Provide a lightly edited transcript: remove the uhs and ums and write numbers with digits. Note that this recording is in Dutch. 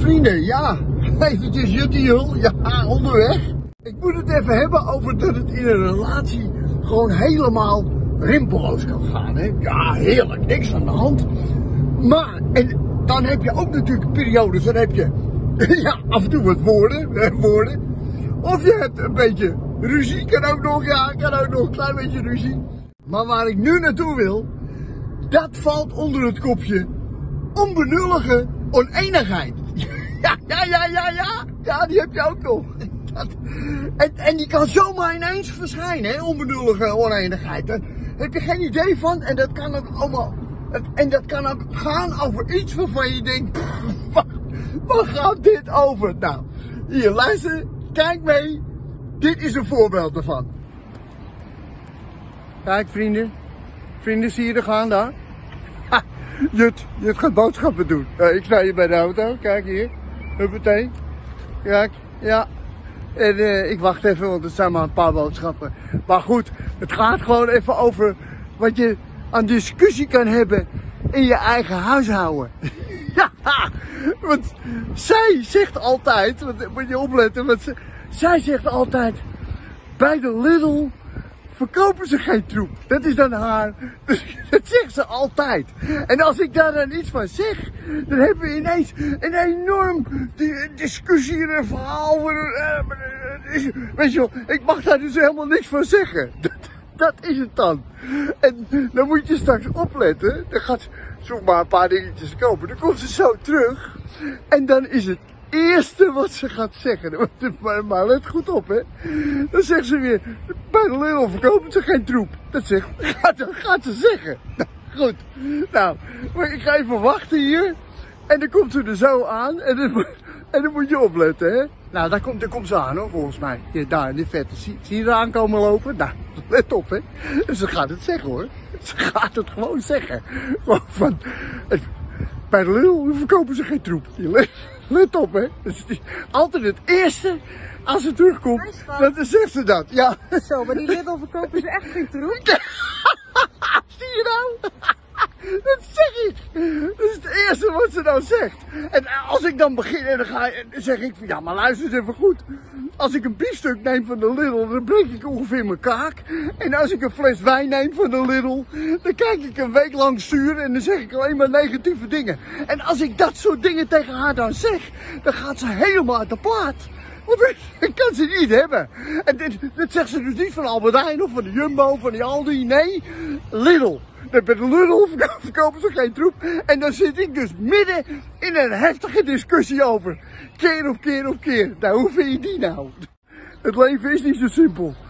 Vrienden, ja, eventjes Jut en Jul, ja, onderweg. Ik moet het even hebben over dat het in een relatie gewoon helemaal rimpeloos kan gaan, hè. Ja, heerlijk, niks aan de hand. Maar, en dan heb je ook natuurlijk periodes, dan heb je, ja, af en toe wat woorden. Of je hebt een beetje ruzie, kan ook nog een klein beetje ruzie. Maar waar ik nu naartoe wil, dat valt onder het kopje onbenullige oneenigheid. Ja, die heb je ook nog. En die kan zomaar ineens verschijnen, hè, onbenullige oneenigheid. Daar heb je geen idee van en dat kan ook allemaal, en dat kan ook gaan over iets waarvan je denkt, waar gaat dit over? Nou, hier, luister, kijk mee, dit is een voorbeeld ervan. Kijk vrienden, zie je er gaan daar? Ha, Jut gaat boodschappen doen. Ik sta hier bij de auto, kijk hier. Huppatee. Kijk, ja. En ik wacht even, want het zijn maar een paar boodschappen. Maar goed, het gaat gewoon even over wat je aan discussie kan hebben in je eigen huishouden. Ja, want zij zegt altijd, moet je opletten, want zij zegt altijd bij de Lidl verkopen ze geen troep. Dat is dan haar. Dat zegt ze altijd. En als ik daar dan iets van zeg, dan hebben we ineens een enorm discussie en een verhaal. Weet je wel, ik mag daar dus helemaal niks van zeggen. Dat is het dan. En dan moet je straks opletten. Dan gaat ze zoek maar een paar dingetjes kopen. Dan komt ze zo terug. En dan is het eerste wat ze gaat zeggen, maar let goed op, hè. Dan zegt ze weer, bij de Lidl verkopen ze geen troep. Dat gaat ze zeggen. Nou, goed. Nou, maar ik ga even wachten hier. En dan komt ze er zo aan. En dan moet je opletten, hè. Nou, daar komt ze aan, hoor, volgens mij. Ja, daar, in die vette. Zie je er aankomen lopen? Nou, let op, hè. En ze gaat het zeggen, hoor. Ze gaat het gewoon zeggen. Gewoon van, bij de Lidl verkopen ze geen troep. Let op, hè. Altijd het eerste, als ze terugkomt, dan zegt ze dat. Ja. Zo, maar die Lidl verkopen ze echt geen troep. Zie je nou? Dat zeg ik. Dat is het eerste wat ze nou zegt. En als ik dan begin en dan zeg ik van, ja, maar luister eens even goed. Als ik een biefstuk neem van de Lidl, dan breek ik ongeveer mijn kaak. En als ik een fles wijn neem van de Lidl, dan kijk ik een week lang zuur en dan zeg ik alleen maar negatieve dingen. En als ik dat soort dingen tegen haar dan zeg, dan gaat ze helemaal uit de plaat. Want dat kan ze niet hebben. En dit zegt ze dus niet van Albertijn of van de Jumbo, van die Aldi, nee, Lidl. Bij de Ludolf verkopen ze geen troep. En dan zit ik dus midden in een heftige discussie over. Keer op keer op keer. Nou, hoe vind je die nou? Het leven is niet zo simpel.